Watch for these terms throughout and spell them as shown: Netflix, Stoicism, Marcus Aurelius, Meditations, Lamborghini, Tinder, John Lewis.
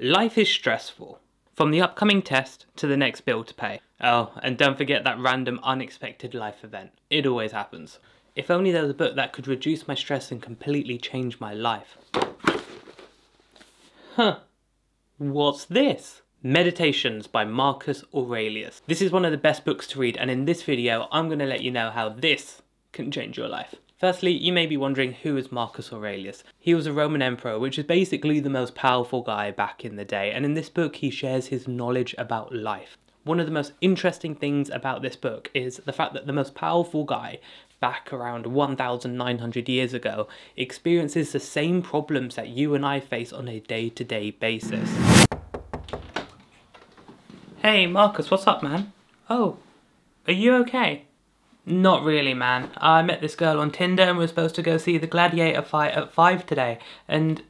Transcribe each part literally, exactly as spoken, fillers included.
Life is stressful, from the upcoming test to the next bill to pay. Oh, and don't forget that random unexpected life event. It always happens. If only there was a book that could reduce my stress and completely change my life. Huh, what's this? Meditations by Marcus Aurelius. This is one of the best books to read, and in this video I'm going to let you know how this can change your life. Firstly, you may be wondering, who is Marcus Aurelius? He was a Roman emperor, which is basically the most powerful guy back in the day, and in this book he shares his knowledge about life. One of the most interesting things about this book is the fact that the most powerful guy back around one thousand nine hundred years ago experiences the same problems that you and I face on a day-to-day basis. Hey Marcus, what's up, man? Oh, are you okay? Not really, man. I met this girl on Tinder and we were supposed to go see the gladiator fight at five today, and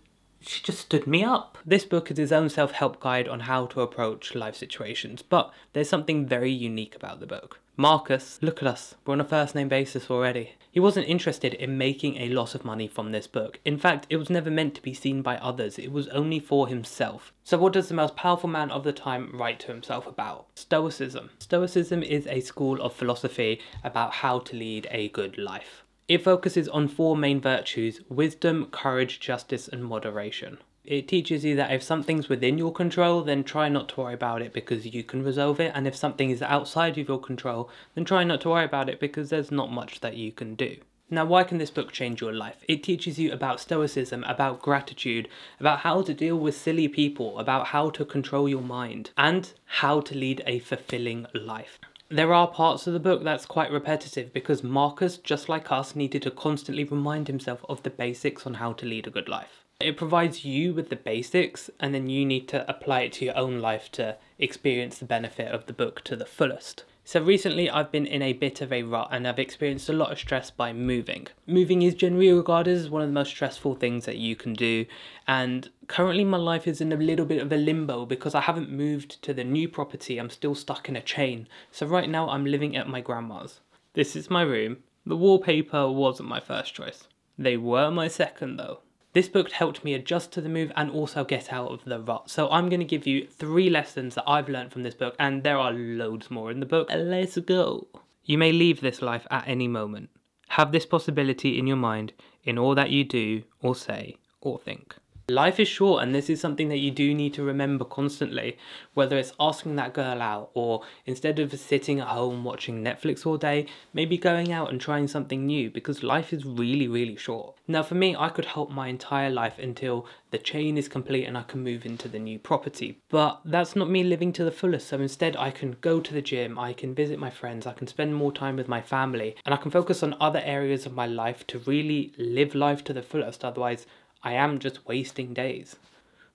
she just stood me up. This book is his own self-help guide on how to approach life situations, but there's something very unique about the book. Marcus, look at us, we're on a first name basis already. He wasn't interested in making a lot of money from this book. In fact, it was never meant to be seen by others, it was only for himself. So what does the most powerful man of the time write to himself about? Stoicism. Stoicism is a school of philosophy about how to lead a good life. It focuses on four main virtues: wisdom, courage, justice, and moderation. It teaches you that if something's within your control, then try not to worry about it because you can resolve it, and if something is outside of your control, then try not to worry about it because there's not much that you can do. Now, why can this book change your life? It teaches you about stoicism, about gratitude, about how to deal with silly people, about how to control your mind, and how to lead a fulfilling life. There are parts of the book that's quite repetitive because Marcus, just like us, needed to constantly remind himself of the basics on how to lead a good life. It provides you with the basics, and then you need to apply it to your own life to experience the benefit of the book to the fullest. So recently I've been in a bit of a rut and I've experienced a lot of stress by moving. Moving is generally regarded as one of the most stressful things that you can do, and currently my life is in a little bit of a limbo because I haven't moved to the new property, I'm still stuck in a chain. So right now I'm living at my grandma's. This is my room. The wallpaper wasn't my first choice. They were my second though. This book helped me adjust to the move and also get out of the rut. So I'm going to give you three lessons that I've learned from this book, and there are loads more in the book. Let's go. You may leave this life at any moment. Have this possibility in your mind in all that you do or say or think. Life is short, and this is something that you do need to remember constantly, whether it's asking that girl out, or instead of sitting at home watching Netflix all day, maybe going out and trying something new, because life is really, really short. Now for me, I could halt my entire life until the chain is complete and I can move into the new property, but that's not me living to the fullest, so instead I can go to the gym, I can visit my friends, I can spend more time with my family, and I can focus on other areas of my life to really live life to the fullest, otherwise I am just wasting days.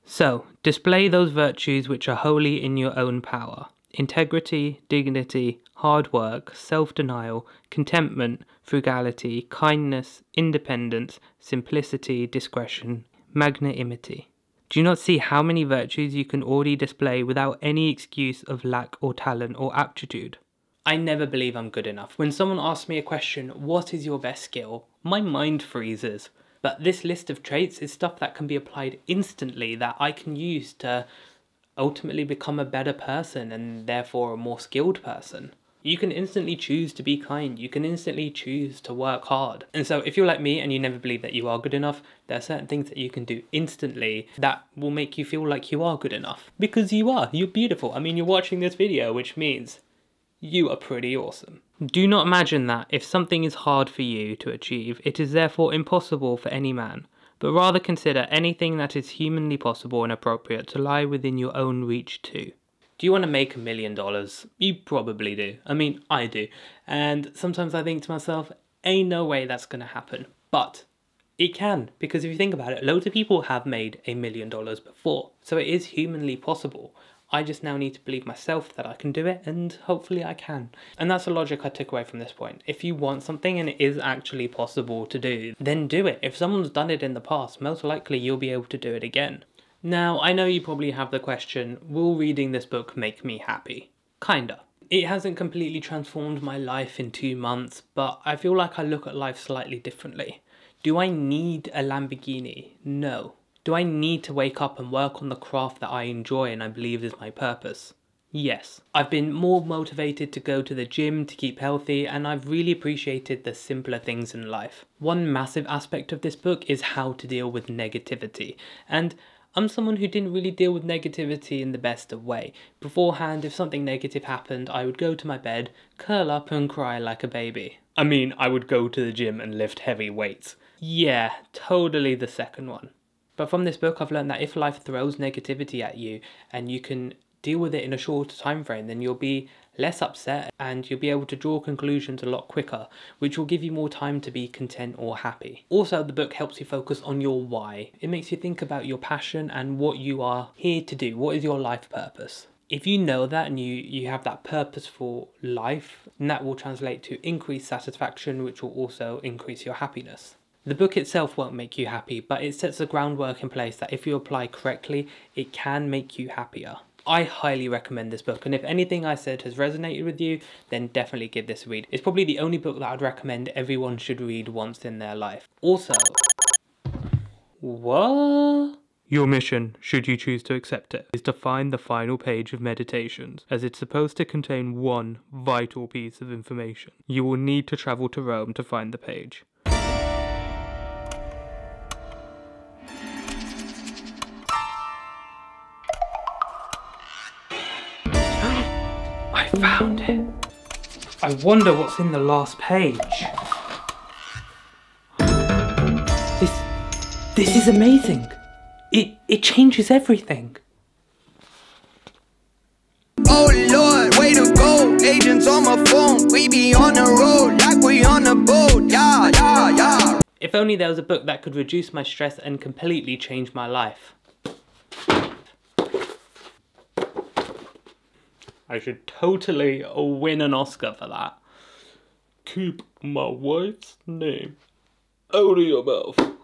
So, display those virtues which are wholly in your own power. Integrity, dignity, hard work, self-denial, contentment, frugality, kindness, independence, simplicity, discretion, magnanimity. Do you not see how many virtues you can already display without any excuse of lack or talent or aptitude? I never believe I'm good enough. When someone asks me a question, what is your best skill? My mind freezes. But this list of traits is stuff that can be applied instantly that I can use to ultimately become a better person and therefore a more skilled person. You can instantly choose to be kind, you can instantly choose to work hard. And so if you're like me and you never believe that you are good enough, there are certain things that you can do instantly that will make you feel like you are good enough. Because you are, you're beautiful. I mean, you're watching this video, which means you are pretty awesome. Do not imagine that if something is hard for you to achieve, it is therefore impossible for any man, but rather consider anything that is humanly possible and appropriate to lie within your own reach too. Do you want to make a million dollars? You probably do. I mean, I do. And sometimes I think to myself, ain't no way that's going to happen. But it can, because if you think about it, loads of people have made a million dollars before. So it is humanly possible. I just now need to believe myself that I can do it, and hopefully I can. And that's the logic I took away from this point. If you want something and it is actually possible to do, then do it. If someone's done it in the past, most likely you'll be able to do it again. Now, I know you probably have the question, will reading this book make me happy? Kinda. It hasn't completely transformed my life in two months, but I feel like I look at life slightly differently. Do I need a Lamborghini? No. Do I need to wake up and work on the craft that I enjoy and I believe is my purpose? Yes. I've been more motivated to go to the gym to keep healthy, and I've really appreciated the simpler things in life. One massive aspect of this book is how to deal with negativity, and I'm someone who didn't really deal with negativity in the best of way. Beforehand, if something negative happened, I would go to my bed, curl up and cry like a baby. I mean, I would go to the gym and lift heavy weights. Yeah, totally the second one. But from this book, I've learned that if life throws negativity at you and you can deal with it in a shorter time frame, then you'll be less upset and you'll be able to draw conclusions a lot quicker, which will give you more time to be content or happy. Also, the book helps you focus on your why. It makes you think about your passion and what you are here to do. What is your life purpose? If you know that and you, you have that purposeful life, and that will translate to increased satisfaction, which will also increase your happiness. The book itself won't make you happy, but it sets the groundwork in place that if you apply correctly, it can make you happier. I highly recommend this book, and if anything I said has resonated with you, then definitely give this a read. It's probably the only book that I'd recommend everyone should read once in their life. Also, what? Your mission, should you choose to accept it, is to find the final page of Meditations, as it's supposed to contain one vital piece of information. You will need to travel to Rome to find the page. I found it. I wonder what's in the last page. This, this is amazing. It, it changes everything. Oh Lord, way to go. Agents on my phone. We be on the road like we on the boat. Yeah, yeah, yeah. If only there was a book that could reduce my stress and completely change my life. I should totally win an Oscar for that. Keep my wife's name out of your mouth.